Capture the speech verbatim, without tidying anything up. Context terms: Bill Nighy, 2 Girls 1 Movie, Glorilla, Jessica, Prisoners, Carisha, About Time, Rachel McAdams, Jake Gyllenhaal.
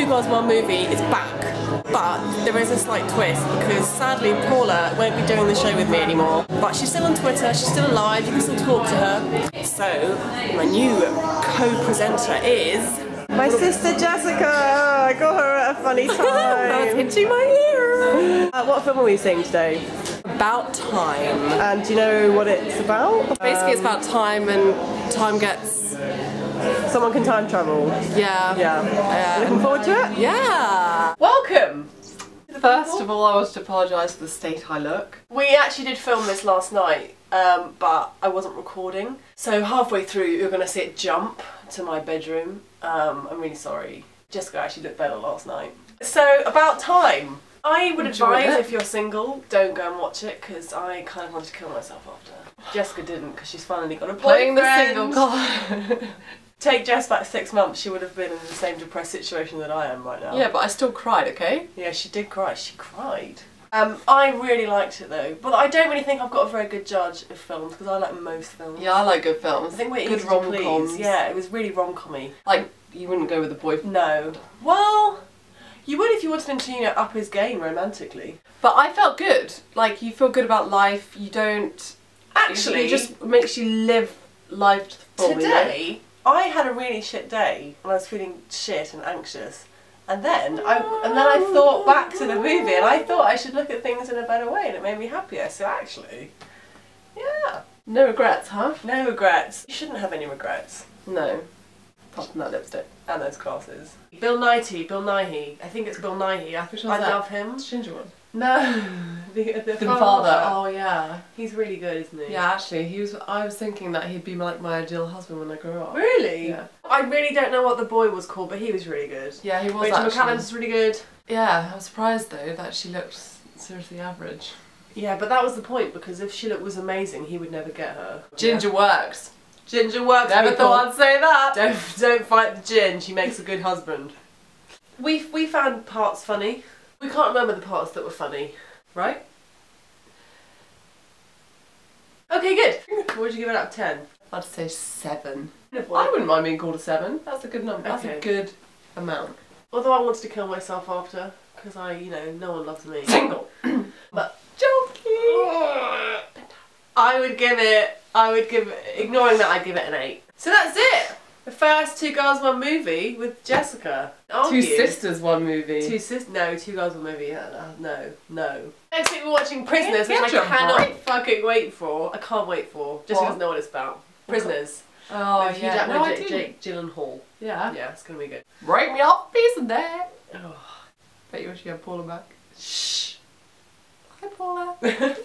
two girls one movie is back. But there is a slight twist because sadly Paula won't be doing the show with me anymore. But she's still on Twitter, she's still alive, you can still talk to her. So my new co-presenter is my sister Jessica. Oh, I got her at a funny time. I was itching my ear. Uh, what film are we seeing today? About Time. And do you know what it's about? Basically um, it's about time, and time gets... someone can time travel. Yeah. Yeah. Um, Looking forward to it? Yeah. Welcome! First of all, I want to apologise for the state I look. We actually did film this last night, um, but I wasn't recording. So halfway through, you're going to see it jump to my bedroom. Um, I'm really sorry. Jessica actually looked better last night. So, About Time. I would Enjoy advise it. If you're single, don't go and watch it, because I kind of wanted to kill myself after. Jessica didn't, because she's finally got a boyfriend. Playing the single card. Take Jess back six months, she would have been in the same depressed situation that I am right now. Yeah, but I still cried, okay? Yeah, she did cry. She cried. Um, I really liked it though, but I don't really think I've got a very good judge of films, because I like most films. Yeah, I like good films. I think we're good rom-coms. Yeah, it was really rom-commy. Like, you wouldn't go with a boyfriend? No. Well, you would if you wanted him to, you know, up his game romantically. But I felt good. Like, you feel good about life, you don't... Actually... It just makes you live life to the full. Today... You know? I had a really shit day and I was feeling shit and anxious, and then I and then I thought back to the movie and I thought I should look at things in a better way, and it made me happier. So actually, yeah. No regrets, huh? No regrets. You shouldn't have any regrets. No. Apart from that lipstick and those glasses. Bill Nighy. Bill Nighy. I think it's Bill Nighy. I, Which I love him. It's Ginger one. No. The, the, the father. father. Oh yeah. He's really good, isn't he? Yeah, actually, he was. I was thinking that he'd be like my ideal husband when I grew up. Really? Yeah. I really don't know what the boy was called, but he was really good. Yeah, he was. Rachel McAdams was really good. Yeah, I was surprised though that she looked seriously average. Yeah, but that was the point, because if she looked was amazing, he would never get her. Ginger yeah. works. Ginger works. Never people. thought I'd say that. Don't don't fight the gin. She makes a good husband. We we found parts funny. We can't remember the parts that were funny, right? Okay, good. Would you give it out of ten? I'd say seven. I wouldn't mind being called a seven. That's a good number. Okay. That's a good amount. Although I wanted to kill myself after, because I, you know, no one loves me. Single. But joking. I would give it. I would give. Ignoring that, I'd give it an eight. So that's it. The first Two Girls One Movie with Jessica. Aren't two you? sisters one movie. Two sis no, two girls one movie. Uh, no, no. Next week we're watching Prisoners, which I cannot right. fucking wait for. I can't wait for. Just because I know what it's about. Prisoners. Oh with yeah. No, I do. Jake Gyllenhaal. Yeah. Yeah, it's gonna be good. Break me off, piece of that. Oh. Bet you wish you had Paula back. Shh. Hi, Paula.